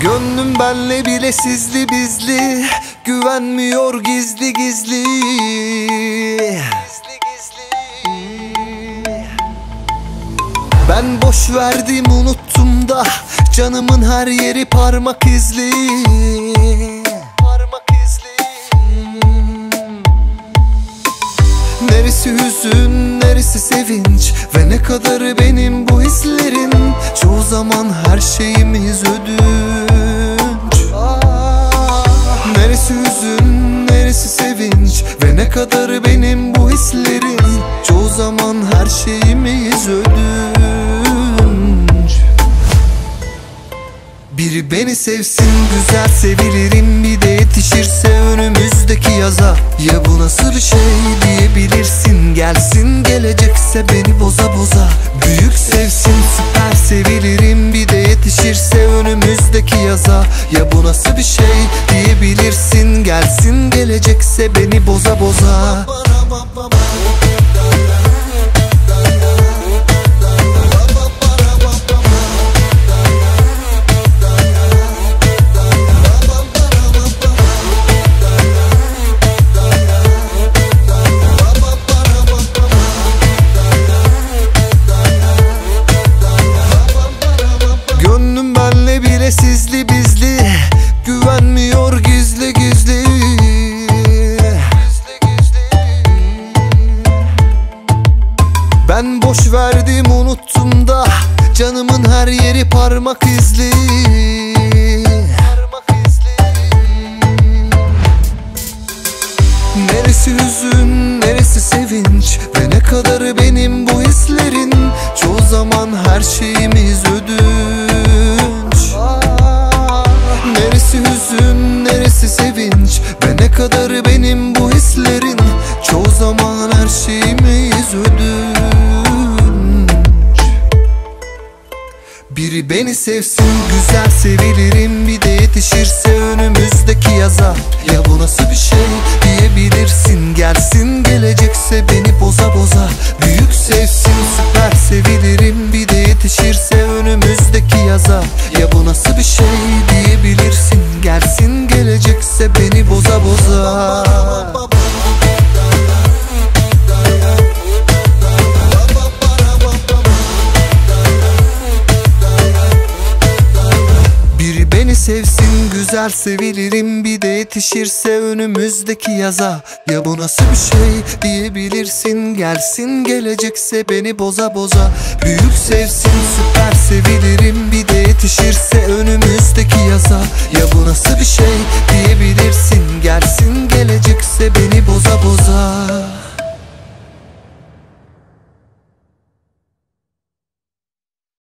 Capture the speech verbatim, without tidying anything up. Gönlüm benle bile sizli bizli, güvenmiyor gizli gizli. Ben boş verdim, unuttum da canımın her yeri parmak izli. Parmak izli. Neresi hüzün, neresi sevinç ve ne kadarı benim bu hislerin? Çoğu zaman her şeyimiz ödünç. Neresi hüzün, neresi sevinç ve ne kadarı benim bu hislerin? Çoğu zaman her şeyimiz ödünç. Biri beni sevsin, güzel sevilirim, bir de yetişirse önümüzdeki yaza. Ya bu nasıl bir şey diyebilirsin, gelsin gelecekse beni boza boza. Büyük sevsin, süper sevilirim, bir de yetişirse önümüzdeki yaza. Ya bu nasıl bir şey diyebilirsin, gelsin gelecekse beni boza boza. Sizli bizli, güvenmiyor gizli gizli. Ben boş verdim, unuttum da canımın her yeri parmak izli. Neresi hüzün, neresi sevinç ve ne kadarı benim bu hislerin? Çoğu zaman her şeyimiz ödünç. Neresi hüzün, neresi sevinç ve ne kadarı benim bu hislerin? Çoğu zaman her şeyimiz ödünç. Biri beni sevsin, güzel sevilirim, bir de yetişirse önümüzdeki yaza. Ya bu nasıl bir şey diyebilirsin, gelsin gelecekse beni boza boza. Büyük sevsin, süper sevilirim, bir de yetişirse önümüzdeki yaza. Ya bu nasıl bir şey diyebilirsin, gelsin gelecekse beni boza boza. Sevsin, güzel sevilirim, bir de yetişirse önümüzdeki yaza. Ya bu nasıl bir şey diyebilirsin, gelsin gelecekse beni boza boza. Büyük sevsin, süper sevilirim, bir de yetişirse önümüzdeki